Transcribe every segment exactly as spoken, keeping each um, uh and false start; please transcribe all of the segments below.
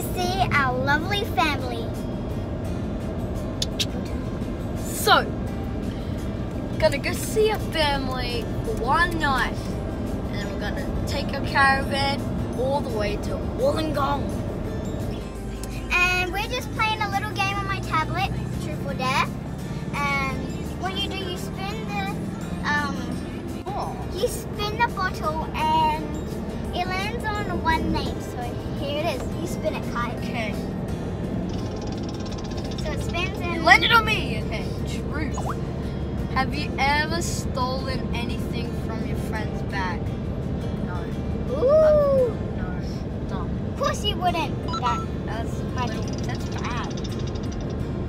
to see our lovely family. So, gonna go see our family for one night, and then we're gonna take our caravan all the way to Wollongong. And we're just playing a little game on my tablet, Triple Dare. And what you do, you spin the um, oh. you spin the bottle, and it lands on one name. So here it is. You spin it, Kai. Okay. So it spins and it landed on me. Okay. Truth. Have you ever stolen anything from your friend's bag? No. Ooh. Um, no. No. Of course you wouldn't. That, that's little, that's bad.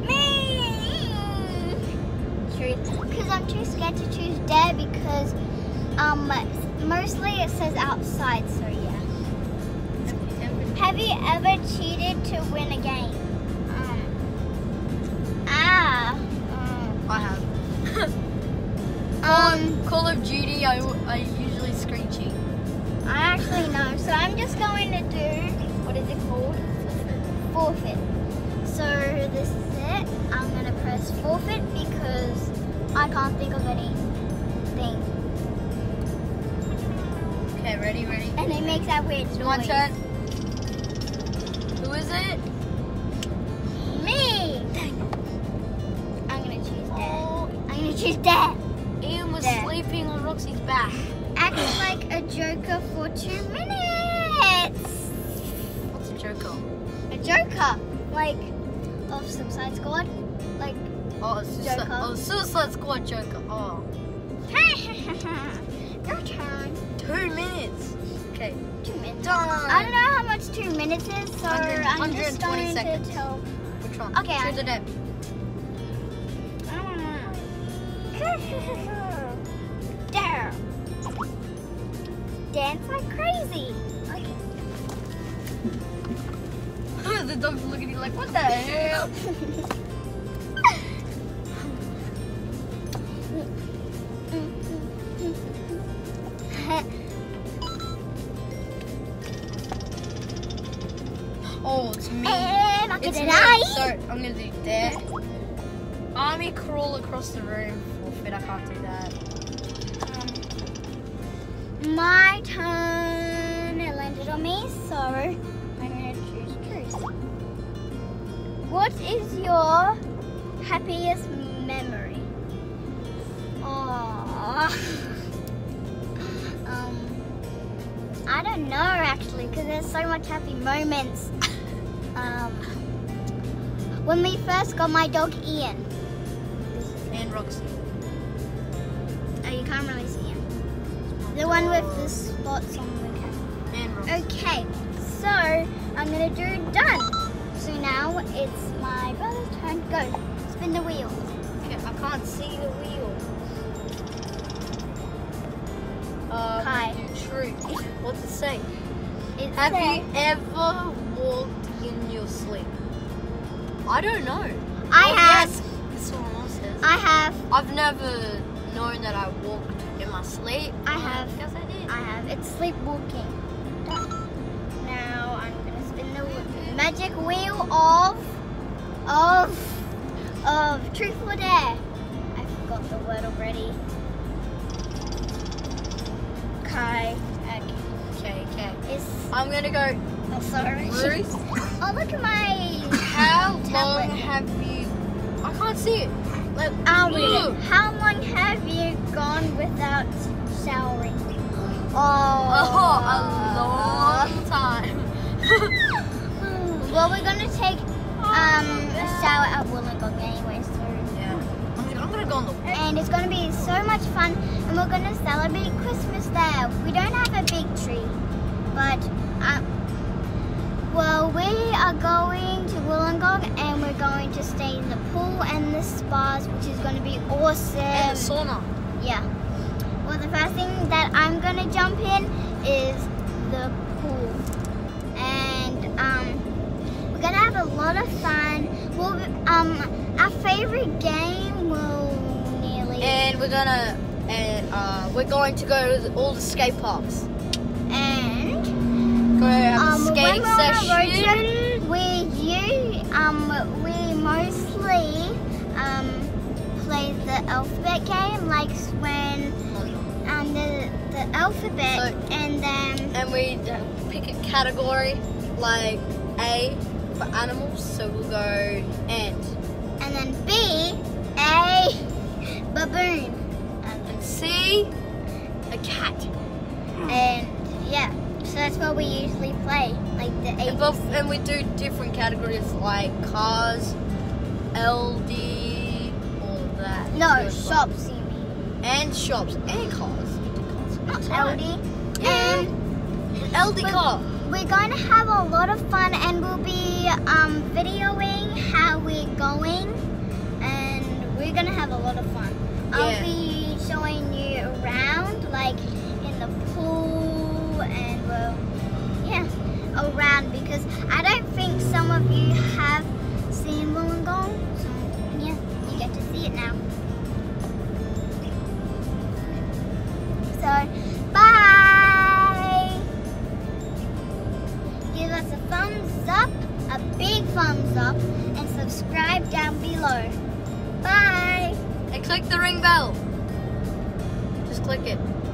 Me. Truth. Because I'm too scared to choose dare because um mostly it says outside. So yeah. Have you ever cheated to win a game? Um. Ah. Um, I have. Um, Call of Duty, I, I usually screen cheat. I actually know, so I'm just going to do, what is it called? Forfeit. So this is it, I'm going to press forfeit because I can't think of anything. Okay, ready, ready. And it makes that weird noise. My turn. Who is it? Me! Dang. I'm going to choose dad. Oh. I'm going to choose dad. Ian was there. Sleeping on Roxy's back. Acting like a joker for two minutes. What's a joker? A joker, like of Suicide Squad, like oh, suicide, Joker. Oh, Suicide Squad Joker. Oh. Your turn. Two minutes. Okay. Two minutes. Done. I don't know how much two minutes is, so I'm just going seconds. to tell. Which one? Okay. Choose a dip. Dare. Dance like crazy. Okay. The dog's looking at you like, what the hell? Oh, it's me. Hey, it's me. Sorry, I'm gonna do dare. Army crawl across the room. But I can't do that. Um, my turn. It landed on me, so I'm going to choose truth. What is your happiest memory? Oh, um, I don't know actually, because there's so much happy moments. Um, when we first got my dog Ian and Roxy. You can't really see him. The one with the spots on the camera. Okay, so I'm gonna do done. So now it's my brother's turn. Go, spin the wheel. Okay, I can't see the wheel. Uh, Kai. True. What's it say? It's Have saying, you ever walked in your sleep? I don't know. I oh, have. Yes. Someone else says. I have. I've never. Knowing that I walked in my sleep. I have. Yes, I did. I have. It's sleepwalking. Now I'm gonna spin the wheel. Magic wheel of of of truth or dare. I forgot the word already. Kai. Okay. Okay. It's, I'm gonna go. Oh, sorry. Ruth. Oh, look at my. How long have you? I can't see it. Look, um, how long have you gone without showering? Oh, oh a long time. Well, we're gonna take um a shower at Wollongong anyway, so yeah. I mean, I'm gonna go on the. And it's gonna be so much fun, and we're gonna celebrate Christmas there. We don't have a big tree, but um, well, we are going to Wollongong and we're going to stay in the pool and the spas, which is going to be awesome. And the sauna. Yeah. Well, the first thing that I'm going to jump in is the pool. And um, we're going to have a lot of fun. We'll, um, our favourite game will nearly... And we're going to and uh, we're going to go to all the skate parks. And... Go have um, a skating session. but we mostly um, play the alphabet game, like when um, the, the alphabet so, and then... And we pick a category, like A for animals, so we'll go ant. And then B, A, baboon. And then C, a cat. And yeah, so that's what we usually play, like the A B C. And, both, and we do different categories like cars, L D, all that. No, shops you mean. And shops, and cars. cars. Not L D. Yeah. And L D car. We're going to have a lot of fun and we'll be um, videoing how we're going. And we're going to have a lot of fun. Yeah. I'll be showing you around, like in the pool and well, yeah, around, because I don't think some of you have seen Wollongong. So yeah, you get to see it now. So, bye! Give us a thumbs up, a big thumbs up, and subscribe down below. Bye! And click the ring bell. Just click it.